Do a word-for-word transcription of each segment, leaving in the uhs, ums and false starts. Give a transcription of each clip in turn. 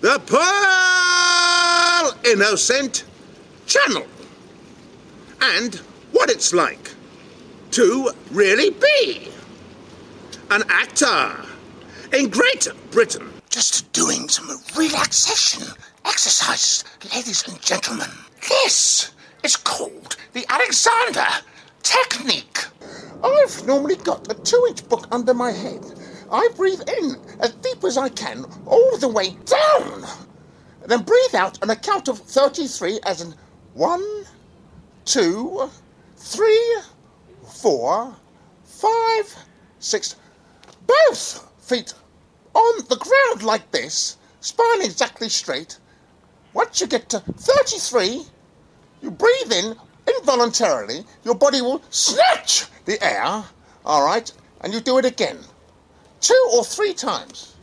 The Pearl Innocent Channel and what it's like to really be an actor in Great Britain. Just doing some relaxation exercises, ladies and gentlemen. This is called the Alexander Technique. I've normally got a two-inch book under my head. I breathe in as deep as I can, all the way down. Then breathe out on a count of thirty-three as in one, two, three, four, five, six. Both feet on the ground like this, spine exactly straight. Once you get to thirty-three, you breathe in involuntarily. Your body will snatch the air, all right, and you do it again. Two or three times.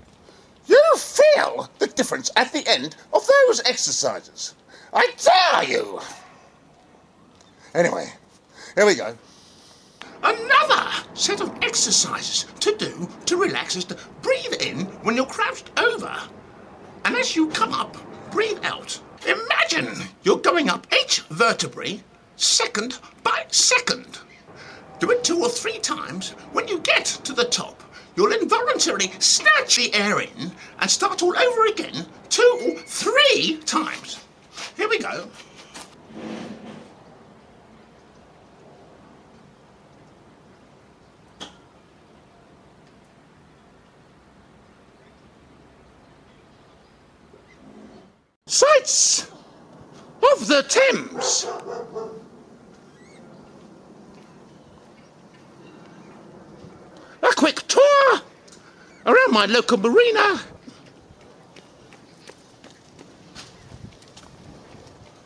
You feel the difference at the end of those exercises. I dare you. Anyway, here we go. Another set of exercises to do to relax is to breathe in when you're crouched over. And as you come up, breathe out. Imagine you're going up each vertebrae second by second. Do it two or three times. When you get to the top, you'll involuntarily snatch the air in and start all over again two or three times. Here we go. Sights of the Thames. A quick tour around my local marina.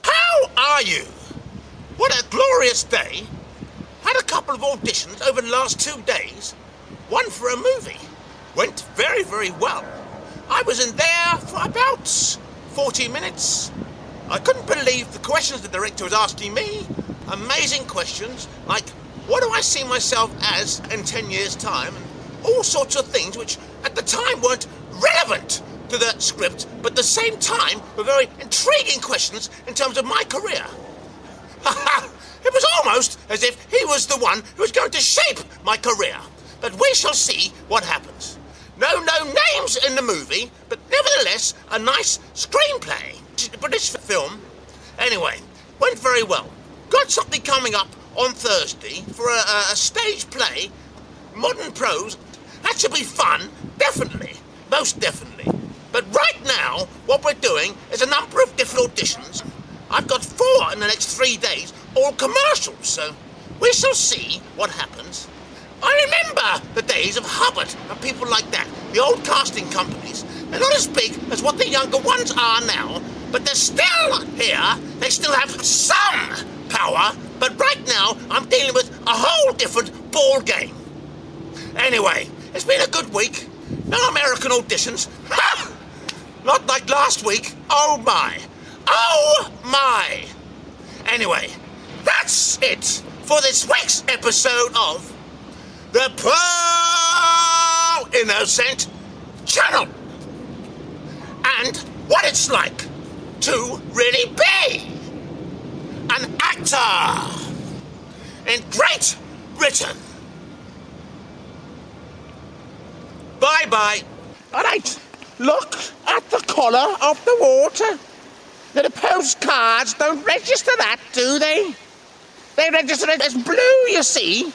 How are you? What a glorious day. Had a couple of auditions over the last two days. One for a movie. Went very, very well. I was in there for about forty minutes. I couldn't believe the questions the director was asking me. Amazing questions like, what do I see myself as in ten years' time? And all sorts of things which at the time weren't relevant to the script, but at the same time were very intriguing questions in terms of my career. It was almost as if he was the one who was going to shape my career. But we shall see what happens. No, no names in the movie, but nevertheless a nice screenplay. British film. Anyway, went very well. Got something coming up on Thursday for a, a stage play, modern prose. That should be fun, definitely, most definitely. But right now, what we're doing is a number of different auditions. I've got four in the next three days, all commercials, so we shall see what happens. I remember the days of Hubbard and people like that, the old casting companies. They're not as big as what the younger ones are now, but they're still here, they still have some power. But right now, I'm dealing with a whole different ball game. Anyway, it's been a good week. No American auditions. Ha! Not like last week. Oh my. Oh my. Anyway, that's it for this week's episode of The Pearl Innocent Channel. And what it's like to really be an actor in Great Britain. Bye-bye. All right, look at the colour of the water. Now, the postcards don't register that, do they? They register it as blue, you see.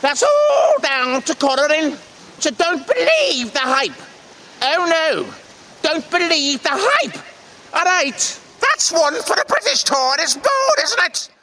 That's all down to colouring. So don't believe the hype. Oh, no. Don't believe the hype. All right. That's one for the British tourist board, isn't it?